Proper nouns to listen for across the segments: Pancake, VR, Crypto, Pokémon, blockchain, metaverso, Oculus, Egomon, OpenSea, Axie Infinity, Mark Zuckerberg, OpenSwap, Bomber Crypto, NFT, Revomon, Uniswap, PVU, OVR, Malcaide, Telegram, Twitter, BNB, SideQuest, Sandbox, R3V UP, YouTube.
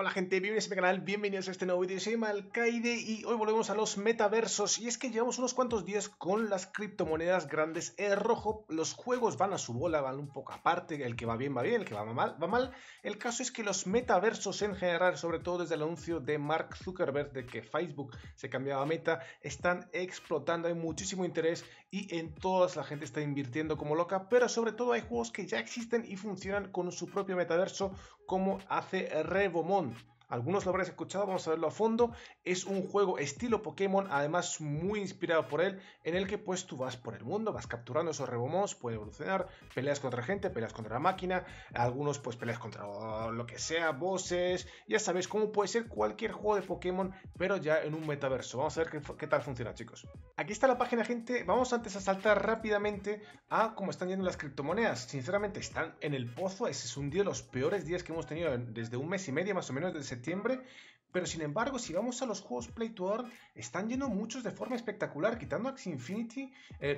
Hola gente, bienvenidos a mi canal, bienvenidos a este nuevo vídeo. Soy Malcaide y hoy volvemos a los metaversos. Y es que llevamos unos cuantos días con las criptomonedas grandes en rojo. Los juegos van a su bola, van un poco aparte. El que va bien, el que va mal. El caso es que los metaversos en general, sobre todo desde el anuncio de Mark Zuckerberg de que Facebook se cambiaba a Meta, están explotando, hay muchísimo interés y en todas la gente está invirtiendo como loca. Pero sobre todo hay juegos que ya existen y funcionan con su propio metaverso, como hace Revomon. Algunos lo habréis escuchado, vamos a verlo a fondo. Es un juego estilo Pokémon, además muy inspirado por él, en el que pues tú vas por el mundo, vas capturando esos Revomons, puedes evolucionar, peleas contra gente, peleas contra la máquina, algunos pues peleas contra lo que sea, bosses, ya sabéis cómo puede ser cualquier juego de Pokémon, pero ya en un metaverso. Vamos a ver qué tal funciona, chicos. Aquí está la página, gente. Vamos antes a saltar rápidamente a cómo están yendo las criptomonedas. Sinceramente están en el pozo, ese es un día de los peores días que hemos tenido desde un mes y medio más o menos, desde septiembre, pero sin embargo si vamos a los juegos Play to Earn, están yendo muchos de forma espectacular, quitando Axie Infinity,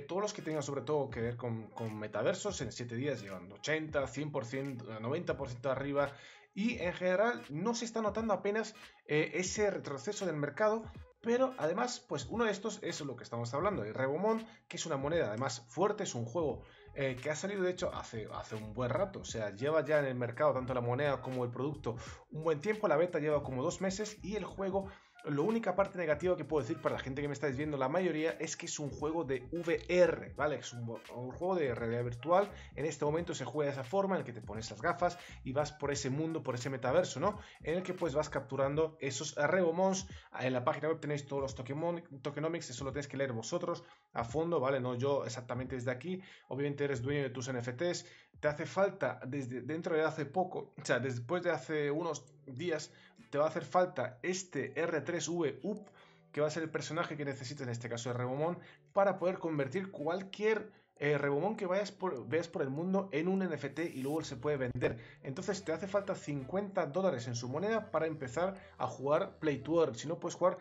todos los que tengan sobre todo que ver con metaversos, en 7 días llevan 80, 100%, 90% arriba, y en general no se está notando apenas ese retroceso del mercado. Pero además, pues uno de estos es lo que estamos hablando, el Revomon, que es una moneda además fuerte, es un juego que ha salido de hecho hace un buen rato, o sea, lleva ya en el mercado tanto la moneda como el producto un buen tiempo, la beta lleva como 2 meses y el juego... La única parte negativa que puedo decir para la gente que me estáis viendo, la mayoría, es que es un juego de VR, ¿vale? Es un juego de realidad virtual. En este momento se juega de esa forma, en el que te pones las gafas y vas por ese mundo, por ese metaverso, ¿no? En el que pues vas capturando esos Revomons. En la página web tenéis todos los tokenomics, eso lo tenéis que leer vosotros a fondo, ¿vale? No yo exactamente desde aquí. Obviamente eres dueño de tus NFTs. Te hace falta, desde dentro de hace poco, o sea, después de hace unos días, te va a hacer falta este R3V UP, que va a ser el personaje que necesitas, en este caso de Revomon, para poder convertir cualquier Revomon que veas por el mundo en un NFT y luego se puede vender. Entonces te hace falta $50 en su moneda para empezar a jugar Play to Earn. Si no, puedes jugar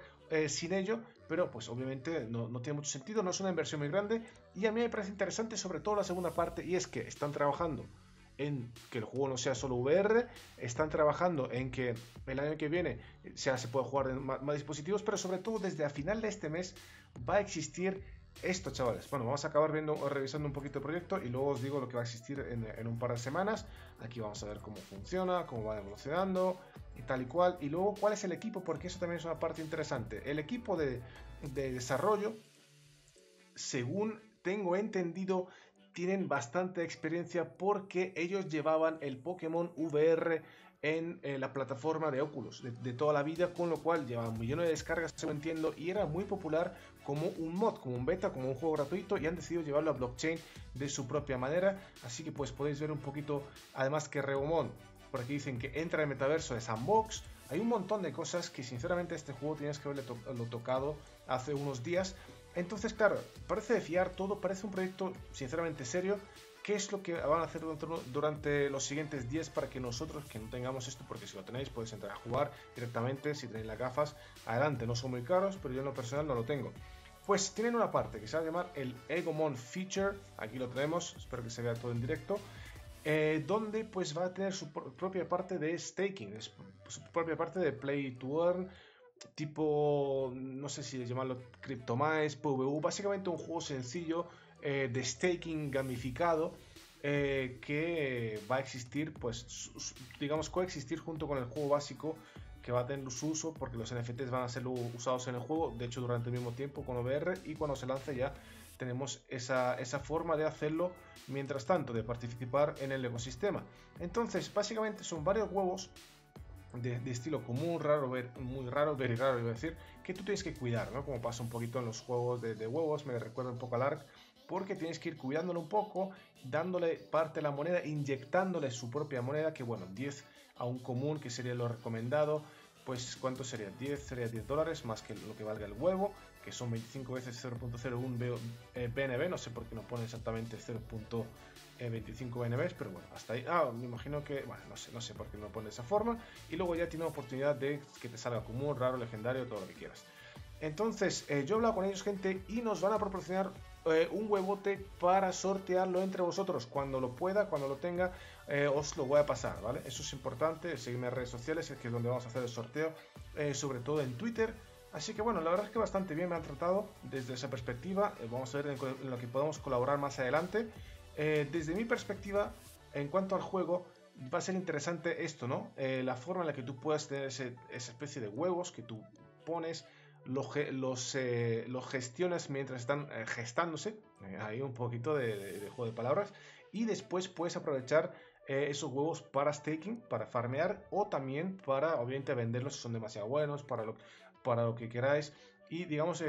sin ello, pero pues obviamente no tiene mucho sentido, no es una inversión muy grande. Y a mí me parece interesante sobre todo la segunda parte, y es que están trabajando en que el juego no sea solo VR, están trabajando en que el año que viene se pueda jugar en más dispositivos, pero sobre todo desde a final de este mes va a existir esto, chavales. Bueno, vamos a acabar revisando un poquito el proyecto y luego os digo lo que va a existir en un par de semanas. Aquí vamos a ver cómo funciona, cómo va evolucionando y tal y cual, y luego cuál es el equipo, porque eso también es una parte interesante. El equipo de desarrollo, según tengo entendido, tienen bastante experiencia porque ellos llevaban el Pokémon VR en la plataforma de Oculus de toda la vida, con lo cual llevaban millones de descargas, según entiendo, y era muy popular como un mod, como un beta, como un juego gratuito, y han decidido llevarlo a blockchain de su propia manera. Así que pues podéis ver un poquito, además que Revomon, por aquí dicen que entra en el metaverso de Sandbox. Hay un montón de cosas que sinceramente este juego tienes que haberlo tocado hace unos días. Entonces, claro, parece de fiar todo, parece un proyecto sinceramente serio. ¿Qué es lo que van a hacer durante los siguientes días para que nosotros, que no tengamos esto, porque si lo tenéis podéis entrar a jugar directamente, si tenéis las gafas, adelante, no son muy caros, pero yo en lo personal no lo tengo? Pues tienen una parte que se va a llamar el Egomon Feature, aquí lo tenemos, espero que se vea todo en directo, donde pues va a tener su propia parte de staking, su propia parte de play to earn, tipo, no sé si llamarlo CryptoMice, PVU, básicamente un juego sencillo de staking gamificado que va a existir, pues digamos coexistir junto con el juego básico, que va a tener su uso porque los NFTs van a ser luego usados en el juego, de hecho durante el mismo tiempo con OVR, y cuando se lance ya tenemos esa forma de hacerlo, mientras tanto de participar en el ecosistema. Entonces básicamente son varios huevos de estilo común, raro, muy raro, very raro, iba a decir, que tú tienes que cuidar, ¿no? Como pasa un poquito en los juegos de huevos, me recuerda un poco al ARK, porque tienes que ir cuidándolo un poco, dándole parte de la moneda, inyectándole su propia moneda, que bueno, 10 a un común, que sería lo recomendado, pues ¿cuánto sería? 10, sería $10, más que lo que valga el huevo, que son 25 veces 0.01 BNB, no sé por qué no pone exactamente 0.25 BNB, pero bueno, hasta ahí, me imagino que, bueno, no sé por qué no pone de esa forma, y luego ya tiene la oportunidad de que te salga común, raro, legendario, todo lo que quieras. Entonces, yo he hablado con ellos, gente, y nos van a proporcionar un huevote para sortearlo entre vosotros. Cuando lo pueda, cuando lo tenga, os lo voy a pasar, ¿vale? Eso es importante, seguidme en redes sociales, que es donde vamos a hacer el sorteo, sobre todo en Twitter. Así que bueno, la verdad es que bastante bien me han tratado desde esa perspectiva. Vamos a ver en lo que podemos colaborar más adelante. Desde mi perspectiva, en cuanto al juego, va a ser interesante esto, ¿no? La forma en la que tú puedas tener esa especie de huevos que tú pones, los gestionas mientras están gestándose, hay un poquito de juego de palabras, y después puedes aprovechar esos huevos para staking, para farmear, o también para obviamente venderlos si son demasiado buenos, para lo que queráis, y digamos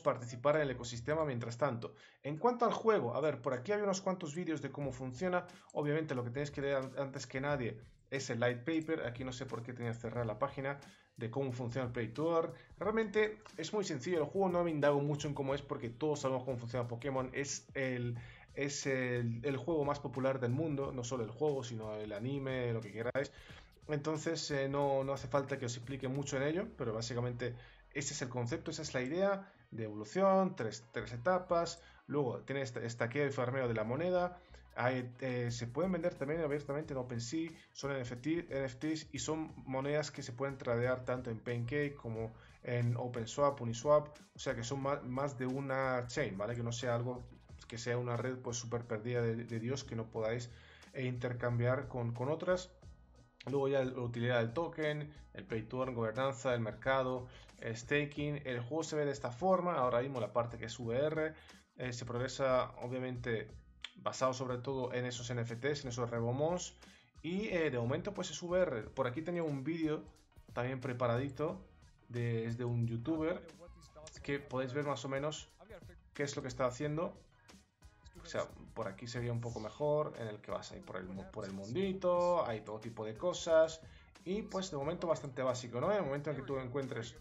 participar en el ecosistema mientras tanto. En cuanto al juego, a ver, por aquí hay unos cuantos vídeos de cómo funciona. Obviamente lo que tenéis que leer antes que nadie es el light paper. Aquí no sé por qué tenía que cerrar la página de cómo funciona el Play Tour. Realmente es muy sencillo el juego, no me indago mucho en cómo es porque todos sabemos cómo funciona Pokémon. Es el juego más popular del mundo, no solo el juego, sino el anime, lo que queráis. Entonces no hace falta que os explique mucho en ello, pero básicamente ese es el concepto, esa es la idea de evolución, tres etapas, luego tiene estaqueo y farmeo de la moneda. Hay, se pueden vender también abiertamente en OpenSea, son NFTs y son monedas que se pueden tradear tanto en Pancake como en OpenSwap, Uniswap, o sea que son más de una chain, ¿vale? Que no sea algo, que sea una red pues súper perdida de Dios que no podáis intercambiar con otras. Luego ya la utilidad del token, el pay to earn, gobernanza, el mercado, el staking. El juego se ve de esta forma, ahora mismo la parte que es VR, se progresa obviamente basado sobre todo en esos NFTs, en esos Revomons, y de momento pues es VR. Por aquí tenía un vídeo también preparadito desde un youtuber que podéis ver más o menos qué es lo que está haciendo. O sea, por aquí se veía un poco mejor, en el que vas a ir por el mundito, hay todo tipo de cosas. Y pues de momento bastante básico, ¿no? En el momento en que tú encuentres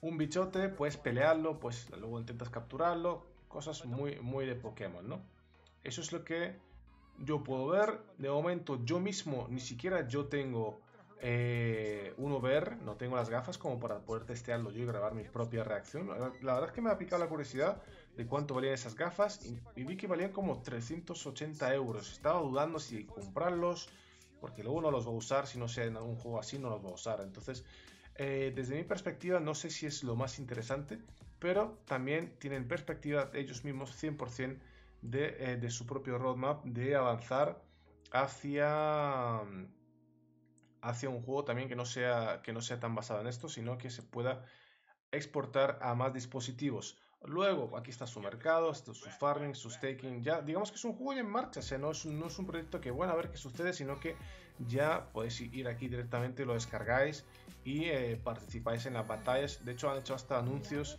un bichote, puedes pelearlo, pues luego intentas capturarlo. Cosas muy, muy de Pokémon, ¿no? Eso es lo que yo puedo ver. De momento yo mismo, ni siquiera yo tengo un VR, no tengo las gafas como para poder testearlo yo y grabar mi propia reacción. La verdad es que me ha picado la curiosidad de cuánto valían esas gafas y vi que valían como 380 €. Estaba dudando si comprarlos, porque luego no los voy a usar, si no sea en algún juego así no los voy a usar. Entonces, desde mi perspectiva no sé si es lo más interesante, pero también tienen perspectiva ellos mismos 100% de su propio roadmap de avanzar hacia un juego también que no sea tan basado en esto, sino que se pueda exportar a más dispositivos. Luego, aquí está su mercado, está su farming, su staking. Ya, digamos que es un juego ya en marcha, o sea, no es un proyecto que, bueno, a ver qué sucede, sino que ya podéis ir aquí directamente, lo descargáis y participáis en las batallas. De hecho, han hecho hasta anuncios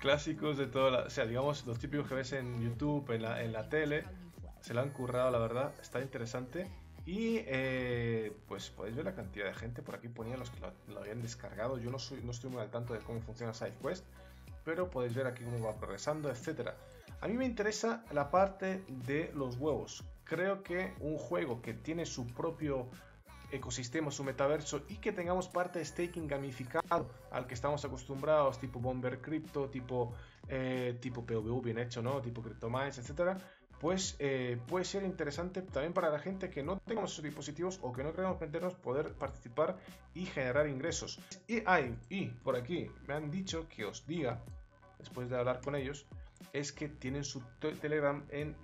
clásicos de toda la... O sea, digamos, los típicos que ves en YouTube, en la tele. Se lo han currado, la verdad, está interesante. Y pues podéis ver la cantidad de gente. Por aquí ponía los que lo habían descargado. Yo no estoy muy al tanto de cómo funciona SideQuest, pero podéis ver aquí cómo va progresando, etc. A mí me interesa la parte de los huevos. Creo que un juego que tiene su propio ecosistema, su metaverso, y que tengamos parte de staking gamificado al que estamos acostumbrados, tipo Bomber Crypto, tipo PVV bien hecho, ¿no? Tipo Crypto, etc. Pues puede ser interesante también para la gente que no tengamos esos dispositivos o que no queramos meternos, poder participar y generar ingresos. Y por aquí me han dicho que os diga, después de hablar con ellos, es que tienen su Telegram en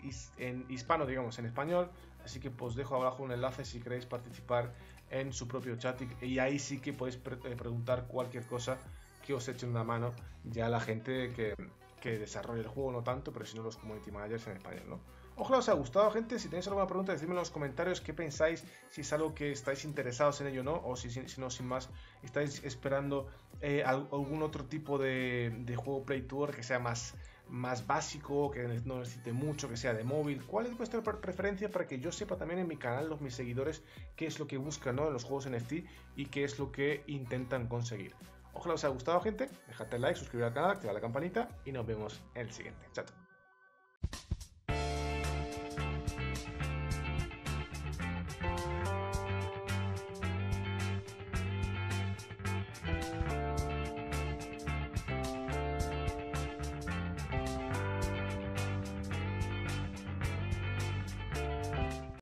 hispano, digamos, en español. Así que os dejo abajo un enlace si queréis participar en su propio chat, y ahí sí que podéis preguntar cualquier cosa que os echen una mano ya la gente que desarrolle el juego, no tanto, pero sino los community managers en español, ¿no? Ojalá os haya gustado, gente. Si tenéis alguna pregunta, decidme en los comentarios qué pensáis, si es algo que estáis interesados en ello o no, o si no, sin más, estáis esperando algún otro tipo de juego Play to Earn que sea más básico, que no necesite mucho, que sea de móvil. ¿Cuál es vuestra preferencia? Para que yo sepa también en mi canal, mis seguidores, qué es lo que buscan, ¿no?, en los juegos NFT y qué es lo que intentan conseguir. Ojalá os haya gustado, gente. Dejadle like, suscribiros al canal, activad la campanita y nos vemos en el siguiente. Chao.